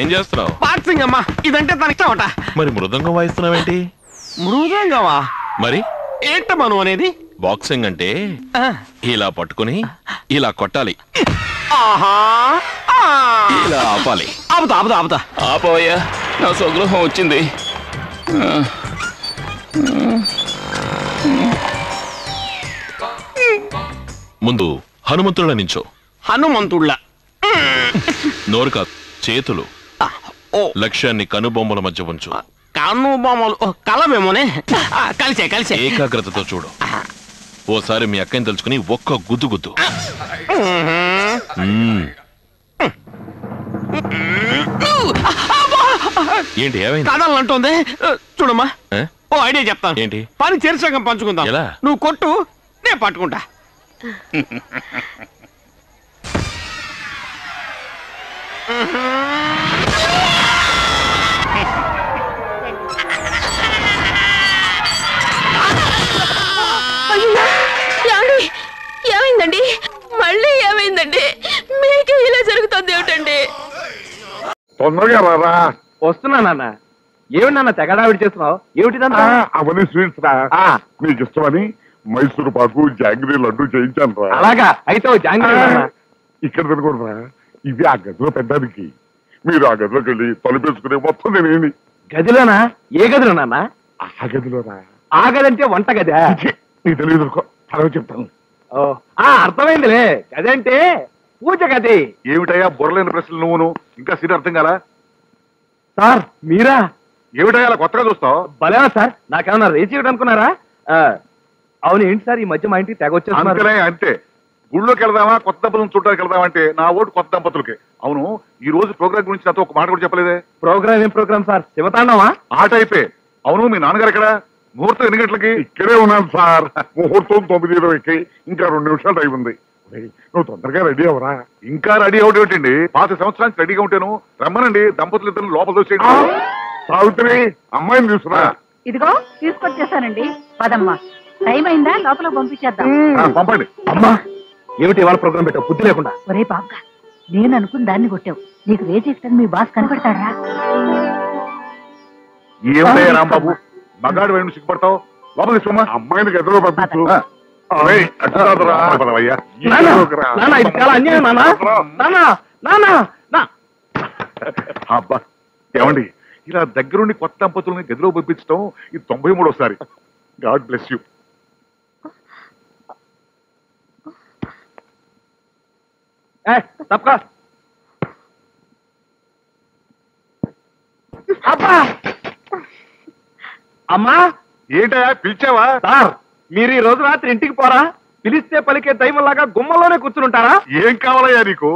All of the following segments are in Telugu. ఏం చేస్తున్నావు? పార్సింగ్ అమ్మా, ఇదంటే తన ఇష్టం అట. మరి మృదంగం వాయిస్తున్నావేంటి? మృదంగమా? మరి ఏంటమ్మా నువ్వు అనేది? బాక్సింగ్ అంటే ఇలా పట్టుకుని ఇలా కొట్టాలి, ఇలా ఆపాలి. ఆపుతా ఆపుతా ఆపుతా ఆపవయ్యా, నా స్వగృహం వచ్చింది. ముందు హనుమంతుళ్ళ నించో. హనుమంతుళ్ళ? నోరు కాదు, చేతులు లక్ష్యాన్ని కనుబొమ్మల మధ్య ఉంచు. కనుబొమ్మలు కలమేమోనే. కలిసే కలిసే ఏకాగ్రతతో చూడు. ఓసారి మీ అక్కని తలుచుకుని ఒక్క గుద్దు గుద్దు. ఏంటి ఏమైంది? కదలంటుంది. చూడమ్మా, ఓ ఐడియా చెప్తాను. ఏంటి? పని చేరుసగం పంచుకుందాం. నువ్వు కొట్టు, నేను పట్టుకుంటా. ఏమైందండి? మళ్ళీ ఏమైందండి? మీకే ఇలా జరుగుతుంది ఏమిటండి? తొందరగా రారా. వస్తున్నా నాన్న. ఏమిటి నాన్న తెగడావిడి చేస్తున్నావు? ఏమిటిదన్నా? అవన్నీ స్వీట్స్ రా, మీకు ఇష్టమని మైసూరు పాకు, జాంగ్రీ లడ్డు చేయించాను రా. అలాగా? అయితే ఇక్కడ తినకూడదు రా, ఇది ఆ గదిలో పెద్దానికి. మీరు ఆ గదిలోకి వెళ్ళి తలుపేసుకునే మొత్తం తినేది. గదిలోనా? ఏ గదిలో నాన్న? ఆ గదిలోనా? ఆ గది అంటే వంట గదా? నీకు తెలియదు, అలా చెప్తాను. అర్థమైందిలే. గదంటే పూజ గది. ఏమిటయ్యా బుర్రలేని ప్రశ్నలు నువ్వును? ఇంకా సీట్ అర్థం కాలా? సార్ మీరా? ఏమిటయ్యా అలా కొత్తగా చూస్తావు? భలే సార్, నాకేమన్నా రేచి అనుకున్నారా? అవును. ఏంటి సార్ ఈ మధ్య మా ఇంటికి తెగొచ్చే? అంతే. గుళ్ళోకి వెళ్దామా, కొత్త దంపతులను చూడడానికి వెళ్దామా అంటే నా ఓటు కొత్త దంపతులకి. అవును, ఈ రోజు ప్రోగ్రామ్ గురించి నాతో ఒక మాట కూడా చెప్పలేదే. ప్రోగ్రామ్? ఏం ప్రోగ్రామ్ సార్? శివతాండవా? ఆట అయిపోయి. అవును, మీ నాన్నగారు ఎక్కడ? ముహూర్తం ఎన్ని గంటలకి? ఇక్కడే ఉన్నాను సార్. ముహూర్తం 9:20కి. ఇంకా 2 నిమిషాలు టైం ఉంది. నువ్వు తొందరగా రెడీ అవరా. ఇంకా రెడీ అవడం ఏంటండి? 5 సంవత్సరానికి రెడీగా ఉంటాను. రమ్మనండి, దంపతులు ఇద్దరు లోపల వచ్చేయండి. సావిత్రి, అమ్మాయిని తీసుకురా. ఇదిగో తీసుకొచ్చేసానండి. పదమ్మా, టైం అయిందా? లోపల పంపించేద్దాం. పంపండి. అమ్మా, ఏమిటి ఇవాళ ప్రోగ్రామ్ పెట్టావు బుద్ధి లేకుండా? ఒరే బాబుగా, నేను అనుకుని దాన్ని కొట్టావు. నీకు రేజేస్తాను, మీ బాస్ కనపడతాడా? ఏమయ్యా రాంబాబు, మగాడు వైపు సిగ్గుపడతావు. లోపల తీసుకుమ్మా, అమ్మాయిని గదిలో పంపించు. అబ్బా, ఏమండి ఇలా దగ్గరుండి కొత్త దంపతులని గదిలో పంపించడం ఇది 93వ సారి. God bless you. అమ్మా, ఏంటయా పిలిచావా? సార్, మీరు ఈ రోజు రాత్రి ఇంటికి పోరా. పిలిస్తే పలికే దైవంలాగా గుమ్మలోనే కూర్చుంటారా? ఏం కావాలయ్యా నీకు?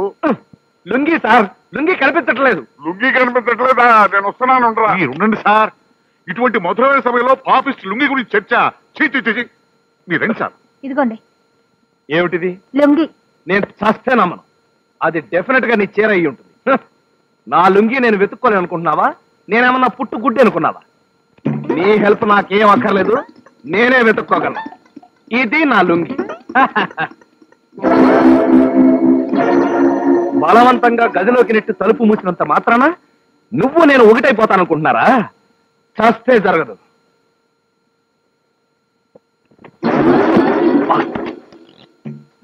లుంగి సార్, లుంగి కనిపించట్లేదు. లుంగి కనిపించట్లేదా? నేను వస్తున్నాను, ఉండండి సార్. ఇటువంటి మధురమైన సమయంలో పాపిస్ట్ లుంగి గురించి చర్చ. చీచి చీచి. మీరు రండి సార్. ఇదిగోండి. ఏమిటిది? లుంగి. నేను చస్తేనమ్మను, అది డెఫినెట్ గా నీ చీర అయ్యి ఉంటుంది. నా లుంగి నేను వెతుక్కోలేను అనుకుంటున్నావా? నేనేమన్నా పుట్టు గుడ్డి అనుకున్నావా? నీ హెల్ప్ నాకేం అక్కర్లేదు, నేనే వెతుక్కోగలను. ఇది నా లుంగి. బలవంతంగా గదిలోకి నెట్టి తలుపు మూసినంత మాత్రాన నువ్వు నేను ఒకటైపోతాను అనుకుంటున్నారా? చస్తే జరగదు.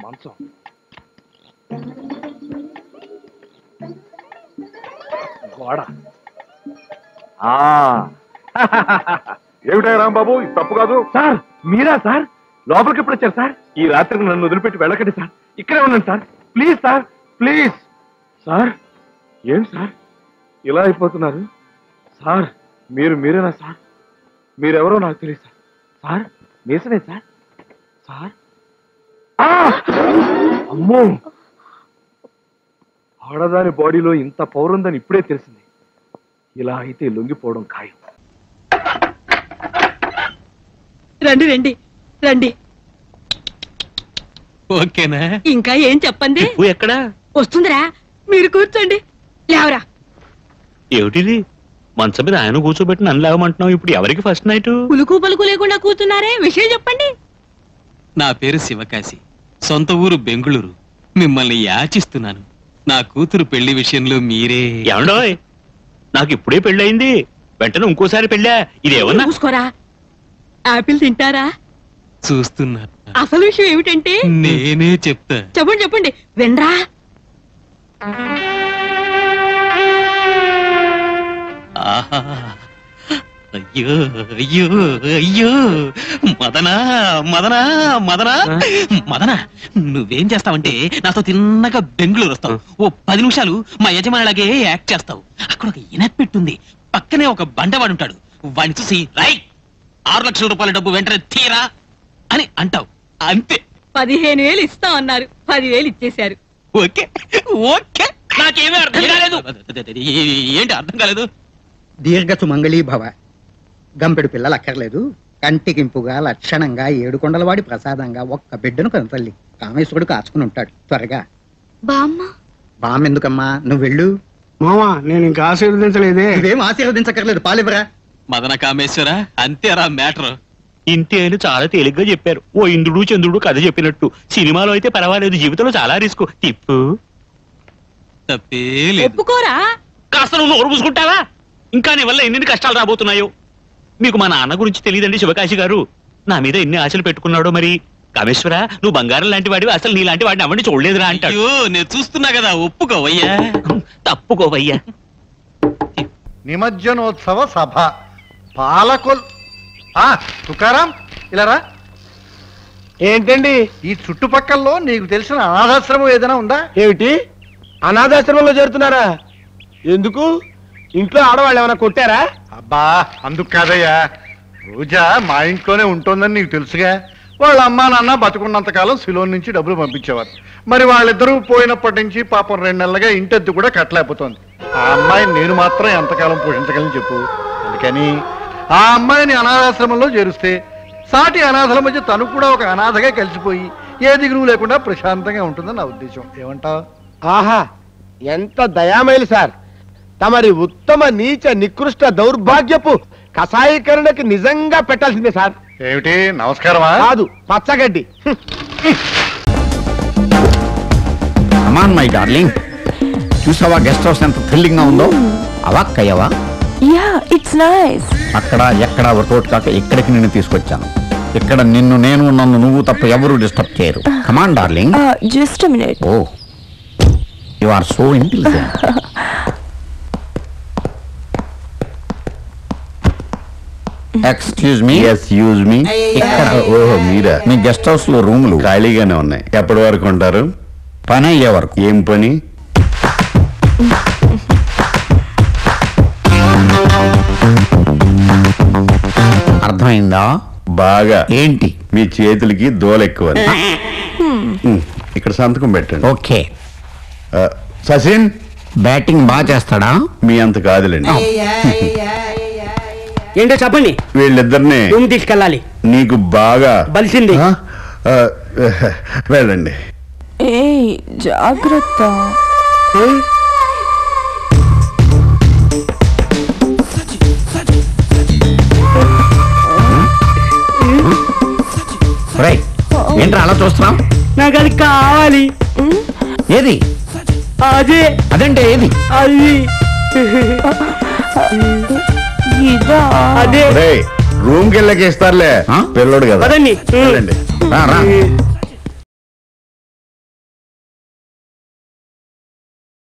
మంచం గోడ. ఏమిటా రాంబాబు, ఇది తప్పు కాదు. సార్ మీరా? సార్ లోపలికి ఎప్పుడు వచ్చారు? సార్ ఈ రాత్రికి నన్ను వదిలిపెట్టి వెళ్ళకండి సార్. ఇక్కడే ఉన్నాను sir. Please sir, please sir. ఏం సార్ ఇలా అయిపోతున్నారు? సార్ మీరేనా? సార్ మీరెవరో నాకు తెలియదు సార్. సార్ మీసనే సార్. సార్ అమ్మో, ఆడదాని బాడీలో ఇంత పవర్ ఉందని ఇప్పుడే తెలిసింది. ఇలా అయితే లొంగిపోవడం ఖాయం. రండి రండి రండి. ఓకేనా? ఇంకా ఏం చెప్పండి. ఎక్కడ వస్తుందిరా? మీరు కూర్చోండి. లేవరా. ఏమిటిది? మంచం మీద ఆయన కూర్చోబెట్టి నన్ను లేవమంటున్నావు. ఇప్పుడు ఎవరికి ఫస్ట్ నైట్? పులుకు పలుకు లేకుండా కూర్చున్నారే, విషయం చెప్పండి. నా పేరు శివకాశి, సొంత ఊరు బెంగుళూరు. మిమ్మల్ని యాచిస్తున్నాను. నా కూతురు పెళ్లి విషయంలో మీరే ఏమండో? నాకు ఇప్పుడే పెళ్ళయింది, వెంటనే ఇంకోసారి పెళ్ళా? ఇదేమన్నా చూసుకోరా, ఆపిల్ తింటారా? చూస్తున్నారు. అసలు విషయం ఏమిటంటే నేనే చెప్తా. చెప్పండి చెప్పండి వెండ్రా. అయ్యో అయ్యో అయ్యో మదనా మదనా మదనా మదనా, నువ్వేం చేస్తావంటే నాతో తిన్నగా బెంగుళూరు వస్తావు. ఓ 10 నిమిషాలు మా యజమానిలాగే యాక్ట్ చేస్తావు. అక్కడ ఒక ఇనట్ పెట్టుంది, పక్కనే ఒక బండవాడు ఉంటాడు. వాడిని చూసి రై 6 లక్షల రూపాయల డబ్బు వెంటనే తీరా అని అంటావు. అంతే. 15,000 ఇస్తా అన్నారు, 10,000 ఇచ్చేశారు. Okay okay. నాకేమీ అర్థం కాలేదు. ఏంటి అర్థం కాలేదు? దీర్ఘసు మంగళీ భవ. గంపెడు పిల్లలు అక్కర్లేదు, కంటికింపుగా లక్షణంగా ఏడుకొండలవాడి ప్రసాదంగా ఒక్క బిడ్డను కనతల్లి కామేశ్వరుడు కాచుకుని ఉంటాడు. త్వరగా బామ్మెందుకమ్మా, నువ్వు వెళ్ళు. మామా నేను ఇంకా ఆశీర్వదించలేదే. నువ్వేం ఆశీర్వదించక్కర్లేదు, పాలివరా. మదన కామేశ్వర అంతేరా మ్యాటర్. ఇంతే అని చాలా తేలిగ్గా చెప్పారు. ఓ ఇంద్రుడు చంద్రుడు కథ చెప్పినట్టు. సినిమాలో అయితే పర్వాలేదు, జీవితంలో చాలా రిస్క్. టిప్పు ఒప్పుకోరా, కాస్త నువ్వు నోరు పూసుకుంటావా? ఇంకా నీ వల్ల ఎన్ని కష్టాలు రాబోతున్నాయో. మీకు మా నాన్న గురించి తెలియదండి శివకాశి గారు, నా మీద ఎన్ని ఆశలు పెట్టుకున్నాడో. మరి కామేశ్వర నువ్వు బంగారం లాంటి వాడివి, అసలు నీ లాంటి వాడిని అవ్వండి చూడలేదురా అంటాడు. నేను చూస్తున్నా కదా. ఒప్పుకోవయ్యా, తప్పుకోవయ్యా. నిమజ్జనోత్సవ సభ పాలకొల్. తుకారాం ఇలా రా. ఏంటండి ఈ చుట్టుపక్కల్లో నీకు తెలిసిన అనాథాశ్రమం ఏదైనా ఉందా? ఏమిటి అనాథాశ్రమంలో చేరుతున్నారా? ఎందుకు, ఇంట్లో ఆడవాళ్ళు ఏమైనా కొట్టారా? అబ్బా అందుకు కాదయ్యా, రోజా మా ఇంట్లోనే ఉంటుందని నీకు తెలుసుగా. వాళ్ళ అమ్మా నాన్న బతుకున్నంతకాలం సిలోన్ నుంచి డబ్బులు పంపించేవారు. మరి వాళ్ళిద్దరూ పోయినప్పటి నుంచి పాపం 2 నెలలుగా ఇంటద్దు కూడా కట్టలేకపోతుంది. ఆ అమ్మాయిని నేను మాత్రం ఎంతకాలం పోషించగలని చెప్పు. అందుకని ఆ అమ్మాయిని అనాథాశ్రమంలో చేరిస్తే సాటి అనాథల మధ్య తను కూడా ఒక అనాథగా కలిసిపోయి ఏ దిగులు లేకుండా ప్రశాంతంగా ఉంటుందని నా ఉద్దేశం. ఏమంటావు? ఆహా ఎంత దయామయలు సార్, తమరి ఉత్తమ నీచ నికృష్ట దౌర్భాగ్యపు కషాయీకరణకి నిజంగా పెట్టాల్సిందే సార్. ఏమిటి నమస్కారమా? కాదు, పచ్చగడ్డి. అమాన్ మై డార్లింగ్, చూసావా గెస్ట్ హౌస్ ఎంత థ్రిల్లింగ్ గా ఉందో? అవాక్కయ్యవా? Yeah it's nice. అక్కడ ఎక్కడ వర్కౌట్ కాక ఇక్కడికి నిన్ను తీసుకొచ్చాను. ఇక్కడ నిన్ను నేను, నన్ను నువ్వు తప్ప ఎవరు డిస్టర్బ్ చేయరు. Come on darling. Just a minute. Oh you are so intelligent. Excuse me. Excuse me. ఓహో మీరా? మీ గెస్ట్ హౌస్ లో రూములు ఖాళీగానే ఉన్నాయి. ఎప్పటి వరకు ఉంటారు? పని అయ్యే వరకు. ఏం పని? అర్థమైందా? బాగా. ఏంటి? మీ చేతులకి దోలెక్కువ. ఇక్కడ సంతకం పెట్టండి. ఓకే. సచిన్ బ్యాటింగ్ బాగా చేస్తాడా? మీ అంత కాదులేండి. ఏంటో చెప్పండి. వీళ్ళిద్దరిని రూమ్ తీసుకెళ్ళాలి. నీకు బాగా బలిసింది. వెళ్ళండి. ఏయ్ జాగ్రత్త. ఏంట్రా అలా చూస్తున్నావు? నాకు అది కావాలి. ఏది? అదే. అదంటే ఏది? అది రూమ్కి వెళ్ళకి ఇస్తారులే, పిల్లడు కదా.